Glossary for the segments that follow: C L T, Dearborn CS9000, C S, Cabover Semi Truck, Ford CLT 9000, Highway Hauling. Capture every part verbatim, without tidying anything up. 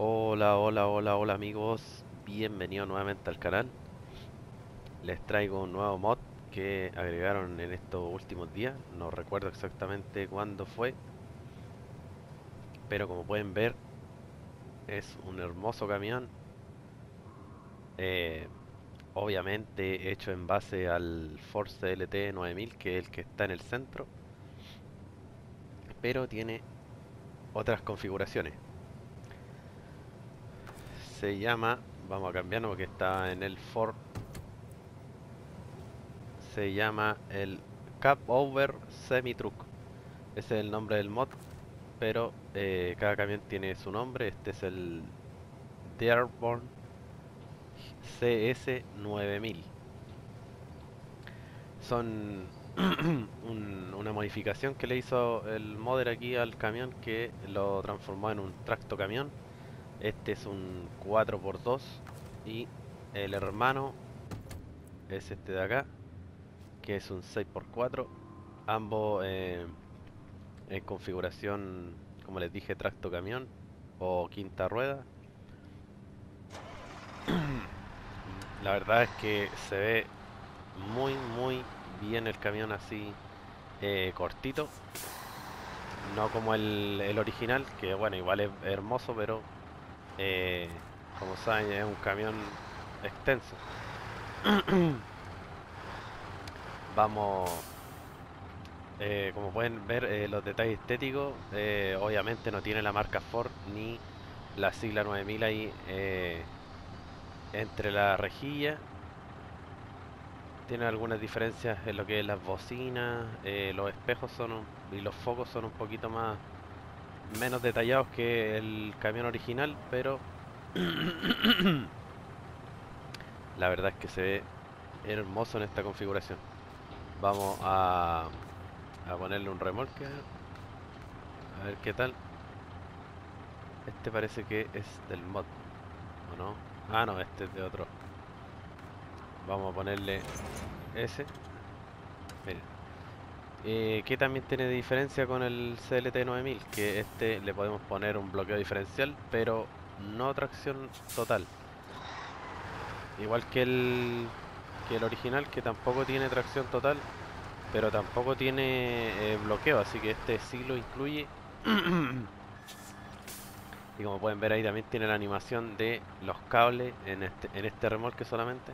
Hola, hola, hola, hola amigos, bienvenidos nuevamente al canal. Les traigo un nuevo mod que agregaron en estos últimos días. No recuerdo exactamente cuándo fue, pero como pueden ver es un hermoso camión, eh, obviamente hecho en base al Ford C L T nueve mil, que es el que está en el centro, pero tiene otras configuraciones. Se llama, vamos a cambiarlo porque está en el Ford, se llama el Cabover Semi Truck. Ese es el nombre del mod, pero eh, cada camión tiene su nombre. Este es el Dearborn C S nueve mil. Son un, una modificación que le hizo el modder aquí al camión, que lo transformó en un tracto camión. Este es un cuatro por dos y el hermano es este de acá, que es un seis por cuatro. Ambos eh, en configuración, como les dije, tracto camión o quinta rueda. La verdad es que se ve muy muy bien el camión así, eh, cortito. No como el, el original, que bueno, igual es hermoso, pero Eh, como saben, es un camión extenso. Vamos, eh, como pueden ver, eh, los detalles estéticos. eh, Obviamente no tiene la marca Ford ni la sigla nueve mil ahí eh, entre la rejilla. Tiene algunas diferencias en lo que es las bocinas, eh, los espejos son un, y los focos son un poquito más menos detallados que el camión original, pero la verdad es que se ve hermoso en esta configuración. Vamos a, a ponerle un remolque, a ver qué tal. Este parece que es del mod, ¿o no? Ah, no, este es de otro. Vamos a ponerle ese. Miren. Eh, que también tiene de diferencia con el C L T nueve mil, que este le podemos poner un bloqueo diferencial, pero no tracción total, igual que el, que el original, que tampoco tiene tracción total, pero tampoco tiene eh, bloqueo, así que este sí lo incluye. Y como pueden ver ahí también tiene la animación de los cables en este, en este remolque solamente,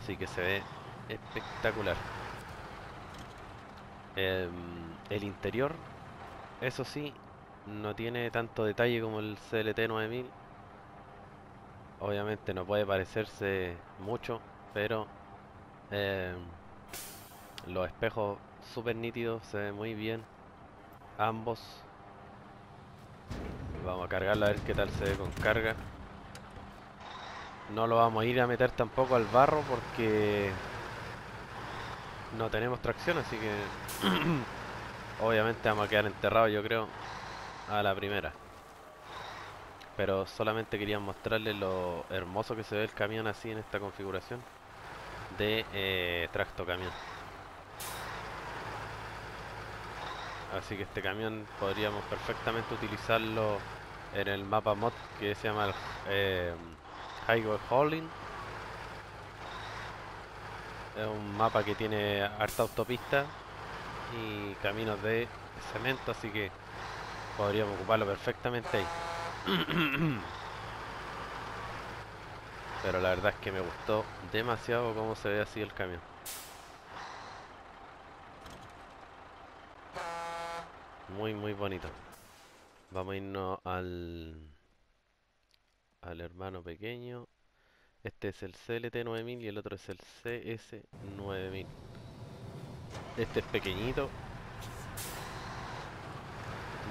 así que se ve espectacular. El interior, eso sí, no tiene tanto detalle como el C L T nueve mil. Obviamente no puede parecerse mucho, pero eh, los espejos súper nítidos, se ven muy bien ambos. Vamos a cargarlo a ver qué tal se ve con carga. No lo vamos a ir a meter tampoco al barro porque no tenemos tracción, así que obviamente vamos a quedar enterrados, yo creo, a la primera. Pero solamente quería mostrarles lo hermoso que se ve el camión así en esta configuración de eh, tracto camión. Así que este camión podríamos perfectamente utilizarlo en el mapa mod que se llama eh, Highway Hauling. Es un mapa que tiene harta autopista y caminos de cemento, así que podríamos ocuparlo perfectamente ahí. Pero la verdad es que me gustó demasiado cómo se ve así el camión. Muy muy bonito. Vamos a irnos al, al hermano pequeño. Este es el C L T nueve mil y el otro es el C S nueve mil. Este es pequeñito.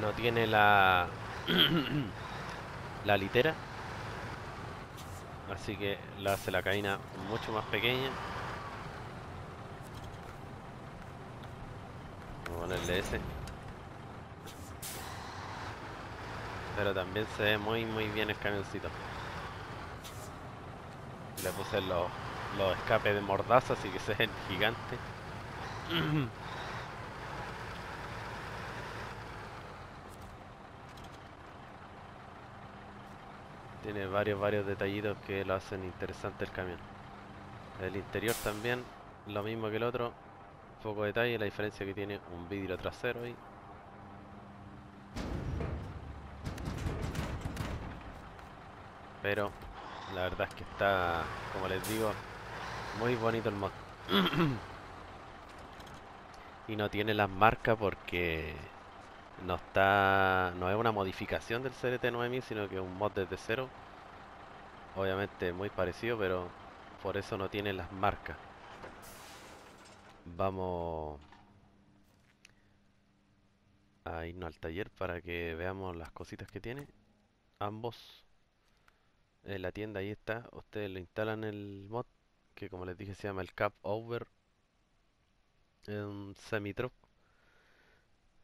No tiene la la litera, así que la hace la cabina mucho más pequeña. Vamos a ponerle ese. Pero también se ve muy muy bien el camioncito. Le puse los, los escapes de mordaza, así que ese es el gigante. Tiene varios, varios detallitos que lo hacen interesante el camión. El interior también, lo mismo que el otro. Poco detalle, la diferencia que tiene un vidrio trasero ahí. Pero la verdad es que está, como les digo, muy bonito el mod. Y no tiene las marcas porque no está, no es una modificación del C L T nueve mil, sino que es un mod desde cero. Obviamente muy parecido, pero por eso no tiene las marcas. Vamos a irnos al taller para que veamos las cositas que tiene. Ambos. En la tienda ahí está. Ustedes lo instalan el mod, que como les dije se llama el Cabover Semi Truck.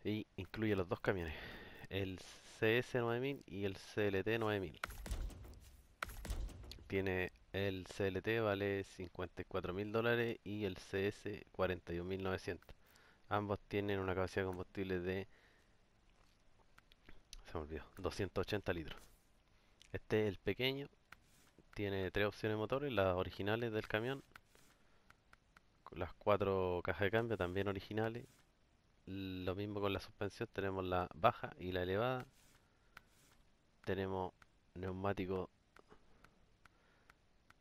Y incluye los dos camiones, el C S nueve mil y el C L T nueve mil. Tiene el C L T, vale cincuenta y cuatro mil dólares, y el C S cuarenta y un mil novecientos. Ambos tienen una capacidad de combustible de, se me olvidó, doscientos ochenta litros. Este es el pequeño, tiene tres opciones de motores, las originales del camión, las cuatro cajas de cambio también originales. Lo mismo con la suspensión, tenemos la baja y la elevada. Tenemos neumáticos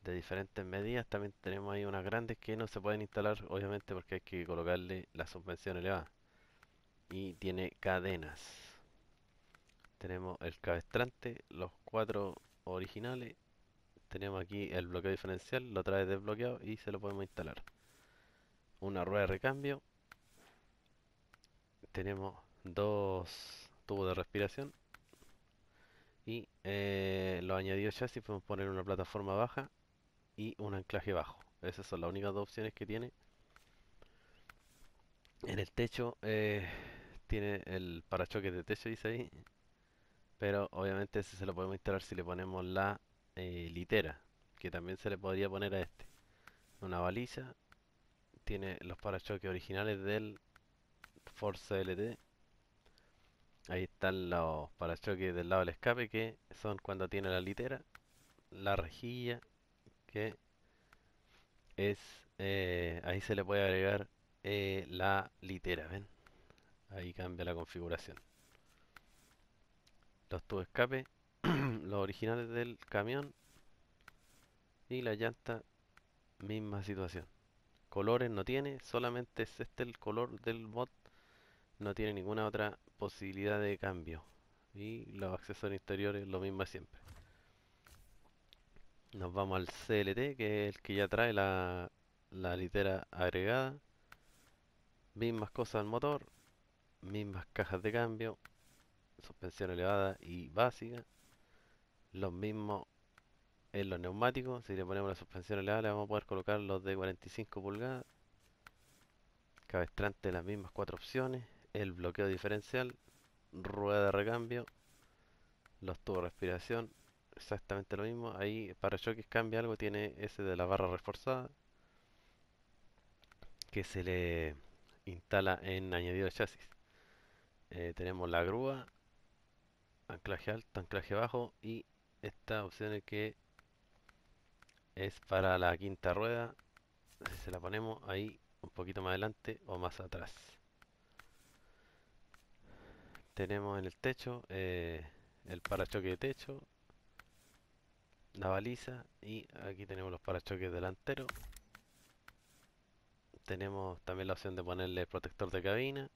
de diferentes medidas. También tenemos ahí unas grandes que no se pueden instalar, obviamente, porque hay que colocarle la suspensión elevada. Y tiene cadenas. Tenemos el cabestrante, los cuatro originales. Tenemos aquí el bloqueo diferencial, lo trae desbloqueado y se lo podemos instalar. Una rueda de recambio. Tenemos dos tubos de respiración. Y eh, los añadidos chasis, podemos poner una plataforma baja y un anclaje bajo. Esas son las únicas dos opciones que tiene. En el techo eh, tiene el parachoques de techo, dice ahí. Pero obviamente ese se lo podemos instalar si le ponemos la eh, litera, que también se le podría poner a este. Una baliza. Tiene los parachoques originales del Ford C L T. Ahí están los parachoques del lado del escape, que son cuando tiene la litera. La rejilla, que es eh, ahí se le puede agregar eh, la litera, ven, ahí cambia la configuración. Los tubos escape, los originales del camión, y la llanta, misma situación. Colores no tiene, solamente es este el color del mod, no tiene ninguna otra posibilidad de cambio. Y los accesorios interiores, lo mismo siempre. Nos vamos al C L T, que es el que ya trae la, la litera agregada. Mismas cosas al motor, mismas cajas de cambio, suspensión elevada y básica. Los mismos en los neumáticos, si le ponemos la suspensión elevada le vamos a poder colocar los de cuarenta y cinco pulgadas. Cabestrante, las mismas cuatro opciones. El bloqueo diferencial, rueda de recambio, los tubos de respiración, exactamente lo mismo. Ahí parachoques cambia algo, tiene ese de la barra reforzada, que se le instala en añadido de chasis. Eh, tenemos la grúa, anclaje alto, anclaje bajo, y esta opción es que es para la quinta rueda. Si se la ponemos ahí un poquito más adelante o más atrás. Tenemos en el techo eh, el parachoque de techo, la baliza, y aquí tenemos los parachoques delanteros. Tenemos también la opción de ponerle protector de cabina,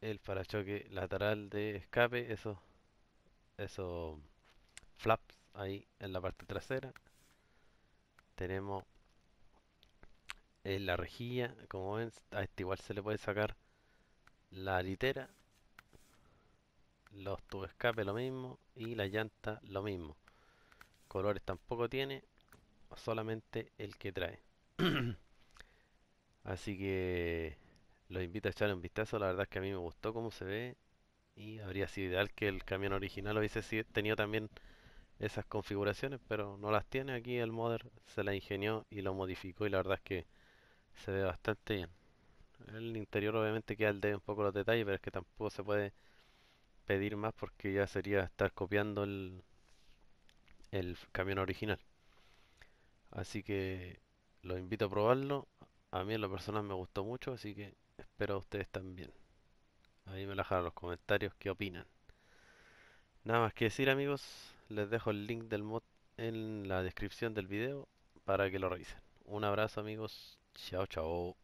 el parachoque lateral de escape, esos esos flaps ahí en la parte trasera. Tenemos eh, la rejilla, como ven, a este igual se le puede sacar la litera. Los tubos escape lo mismo, y la llanta lo mismo. Colores tampoco tiene, solamente el que trae. Así que los invito a echarle un vistazo. La verdad es que a mí me gustó cómo se ve, y habría sido ideal que el camión original hubiese tenido también esas configuraciones, pero no las tiene. Aquí el modder se la ingenió y lo modificó, y la verdad es que se ve bastante bien. El interior obviamente queda al debe un poco los detalles, pero es que tampoco se puede pedir más porque ya sería estar copiando el, el camión original. Así que los invito a probarlo. A mí en lo personal me gustó mucho, así que espero a ustedes también. Ahí me la dejan en los comentarios qué opinan. Nada más que decir, amigos, les dejo el link del mod en la descripción del video para que lo revisen. Un abrazo, amigos. Chao, chao.